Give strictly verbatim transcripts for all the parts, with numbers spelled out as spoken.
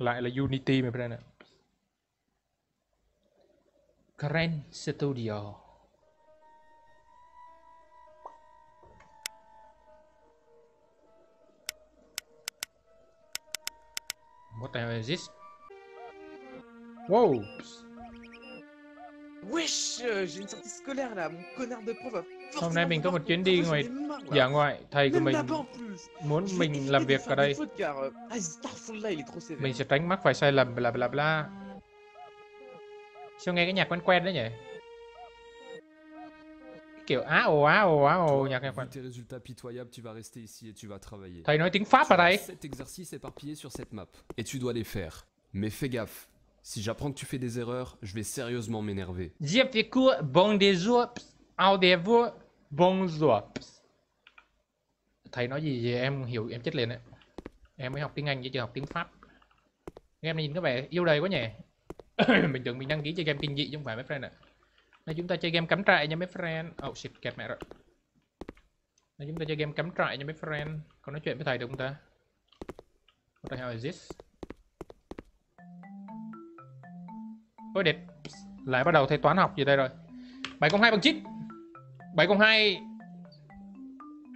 lại là Unity mình phải đây nè. Krenium Studio. What the hell is this? Wow. Wesh, j'ai une sortie scolaire là, mon connard de prof. Hôm nay mình có một chuyến đi ngoài dạ ngoại, thầy của mình muốn mình làm việc ở đây. Mình sẽ tránh mắc phải sai lầm bla bla bla. Sao nghe cái nhạc quen quen đấy nhỉ? Kiểu á ồ á ồ á ồ nhạc quen quen. Thầy nói tiếng Pháp ở đây. Si j'apprends que tu fais des erreurs, je vais sérieusement m'énerver. J'ai fait quoi? Bon des ops, au des voix, bon ops. Thầy nói gì vậy? Em hiểu, em chết liền đấy. Em mới học tiếng Anh chứ chưa học tiếng Pháp. Game này nhìn có vẻ yêu đời quá nhỉ. Mình tưởng mình đăng ký chơi game kinh dị chứ không phải mấy friend ạ. Nay chúng ta chơi game cắm trại nha mấy friend. Oh shit, kẹt mẹ rồi. Nay chúng ta chơi game cắm trại nha mấy friend. Có nói chuyện với thầy được không ta? What the hell is this? Ôi đẹp, lại bắt đầu thầy toán học gì đây rồi. Bảy cộng hai bằng chín. Bảy cộng hai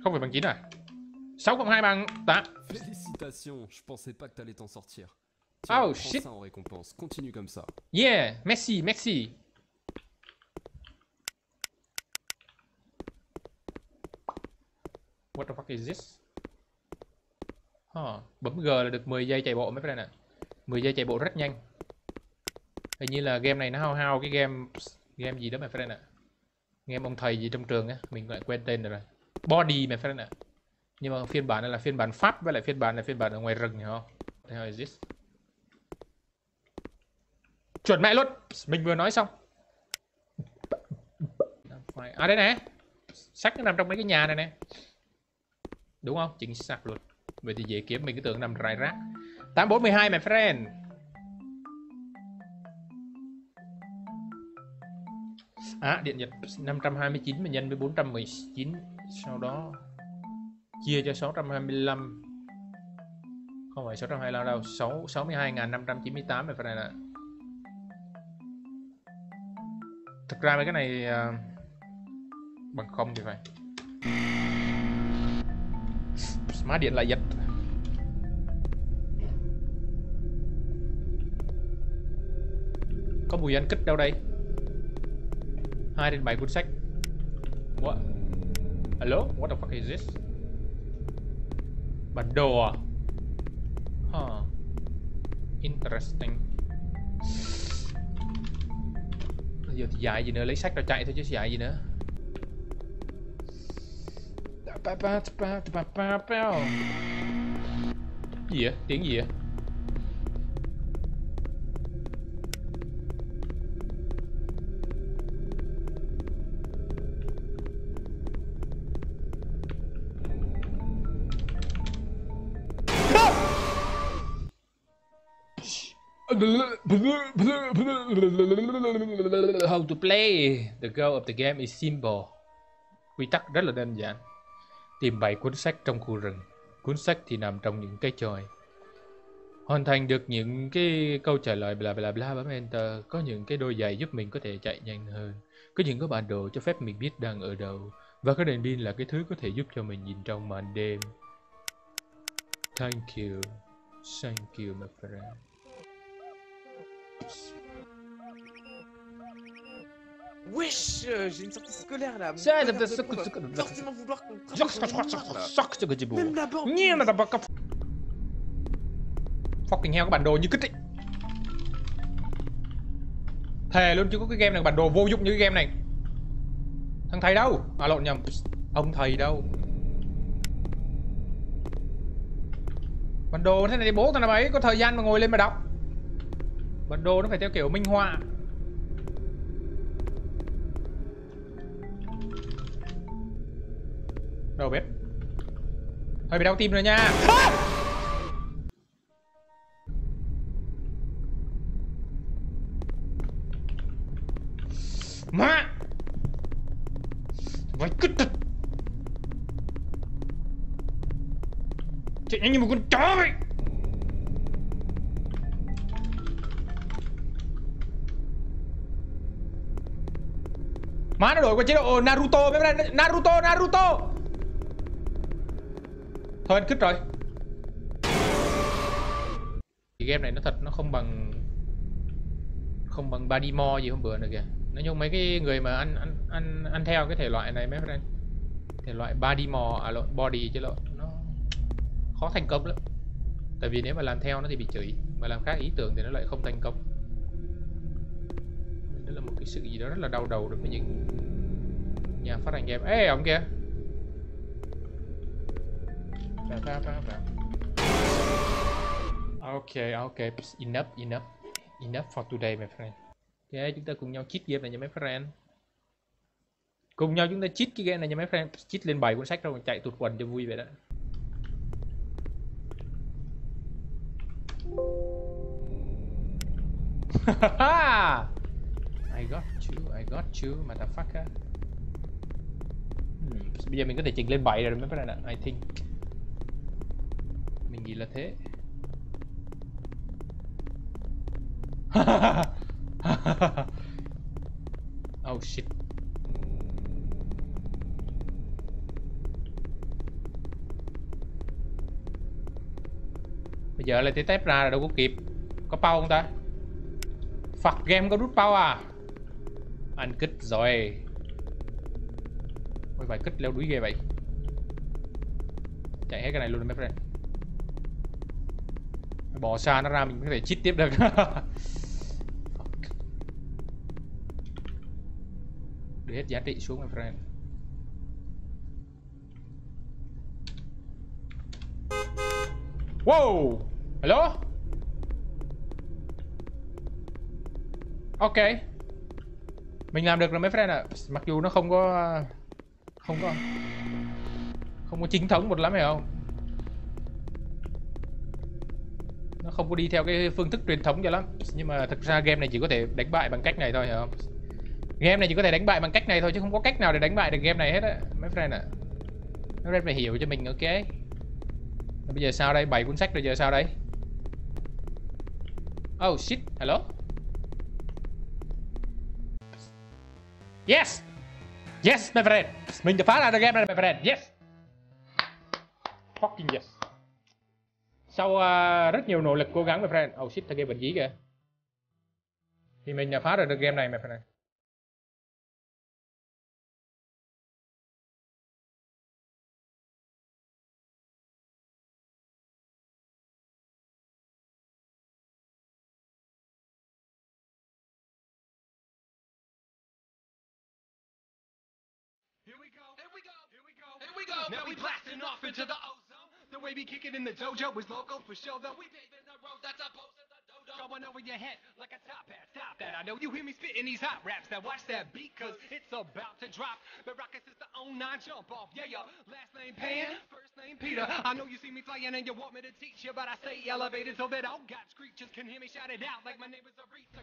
không phải bằng chín à? Sáu cộng hai bằng tám. Oh shit. Yeah, merci, merci. What the fuck is this? Huh. Bấm G là được mười giây chạy bộ mấy cái này nè. Mười giây chạy bộ rất nhanh. Hình như là game này nó hao hao cái game game gì đó mày friend ạ. Game ông thầy gì trong trường á, mình lại quên tên rồi. Body mày friend ạ. Nhưng mà phiên bản này là phiên bản Pháp với lại phiên bản này phiên bản ở ngoài rừng hiểu không? Thế hơi this. Chuẩn mẹ luôn, mình vừa nói xong. À đây nè. Sách nó nằm trong mấy cái nhà này nè. Đúng không? Chính xác luôn. Vậy thì dễ kiếm, mình cứ tưởng nằm rải rác. tám bốn mười hai mày friend. À, điện Nhật năm trăm hai mươi chín mà nhân với bốn trăm mười chín, sau đó chia cho sáu trăm hai mươi lăm. Không phải sáu trăm hai mươi lăm đâu, sáu, sáu mươi hai nghìn năm trăm chín mươi tám phải này nè. Thực ra mấy cái này uh, bằng không thì phải. Má điện lại giật. Có mùi ăn kích đâu đây? hai đến bảy cuốn sách. What? Hello? What the fuck is this? Bản đồ à? Huh. Interesting. Bây giờ thì dạy gì nữa, lấy sách rồi chạy thôi chứ dạy gì nữa. Gì vậy? Tiếng gì vậy? How to play. The goal of the game is simple. Quy tắc rất là đơn giản. Tìm bảy cuốn sách trong khu rừng. Cuốn sách thì nằm trong những cái chòi. Hoàn thành được những cái câu trả lời bla bla bla, bấm enter. Có những cái đôi giày giúp mình có thể chạy nhanh hơn. Có những cái bản đồ cho phép mình biết đang ở đâu. Và cái đèn pin là cái thứ có thể giúp cho mình nhìn trong màn đêm. Thank you. Thank you my friend. Wesh, j'ai une sortie scolaire là. Ça, ça, ça, forcément vouloir qu'on traque. Fucking hell, cái bản đồ như kích ấy. Thề luôn chứ có cái game này bản đồ vô dụng như cái game này. Thằng thầy đâu? À lộn nhầm. Ông thầy đâu? Bản đồ thế này bố thằng nào ấy có thời gian mà ngồi lên mà đọc. Bản đồ nó phải theo kiểu minh họa. Đâu bếp. Hơi bị đau tim rồi nha. À! Má. Vãi cứt thật. Chạy nhanh như một con chó vậy. Hóa nó đổi qua chế độ Naruto. Naruto, Naruto. Thôi anh cứt rồi. Game này nó thật nó không bằng Không bằng Badimo gì hôm bữa nữa kìa. Nói chung mấy cái người mà ăn ăn ăn ăn theo cái thể loại này mấy friend, thể loại Badimo, à lộn, body chứ lộn, nó khó thành công lắm. Tại vì nếu mà làm theo nó thì bị chửi, mà làm khác ý tưởng thì nó lại không thành công. Đó là một cái sự gì đó rất là đau đầu đối với những nhà phát hành game. Ê, ông kia. Vào, vào, vào, vào. Ok, ok, enough, enough, enough for today my friend. Ok, chúng ta cùng nhau cheat game này nha mấy friend. Cùng nhau chúng ta cheat cái game này nha mấy friend. Cheat lên bảy cuốn sách rồi chạy tụt quần cho vui vậy đó. I got you, I got you, motherfucker. hmm. Bây giờ mình có thể chỉnh lên bảy rồi mấy friend ạ, I think. Mình nghĩ là thế. Oh shit. Bây giờ là tí tép ra là đâu có kịp. Có power không ta? Phật game có rút power à? Anh kích rồi. Ôi vài kích leo đuối ghê vậy. Chạy hết cái này luôn mấy friend. Bỏ xa nó ra mình có thể cheat tiếp được. Để hết giá trị xuống my friend. Wow. Hello. Ok. Mình làm được rồi mấy friend ạ. À. Mặc dù nó không có không có không có chính thống một lắm, hiểu không? Nó không có đi theo cái phương thức truyền thống cho lắm. Nhưng mà thật ra game này chỉ có thể đánh bại bằng cách này thôi, hiểu không? Game này chỉ có thể đánh bại bằng cách này thôi chứ không có cách nào để đánh bại được game này hết á mấy friend ạ. Mấy friend phải hiểu cho mình, ok. Bây giờ sao đây? Bảy cuốn sách rồi giờ sao đây? Oh shit, hello. Yes. Yes my friend. Mình đã phá ra được game này my friend. Yes. Fucking yes. Sau uh, rất nhiều nỗ lực cố gắng my friend. Oh shit, thằng game bệnh dí kìa. Thì mình đã phá ra được game này my friend. Now we blasting off into the ozone. The way we kick it in the dojo was local for show. Though we paving the road that's opposed to the dodo. Going over your head like a top hat. Stop that. I know you hear me spitting these hot raps. Now watch that beat cause it's about to drop. The rockets is the own nine jump off. Yeah, yo. Last name Pan, first name Peter. I know you see me flying and you want me to teach you, but I stay elevated so that all God's creatures can hear me shout it out like my name is Aretha.